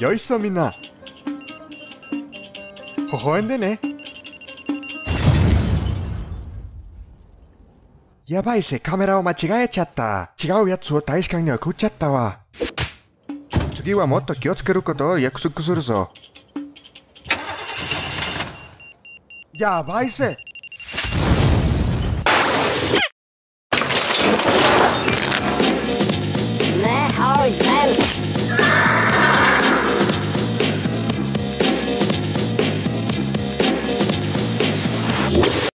よいしょみんな、微笑んでね。やばいぜ、カメラを間違えちゃった。違うやつを大使館に送っちゃったわ。次はもっと気をつけることを約束するぞ。やばいぜ。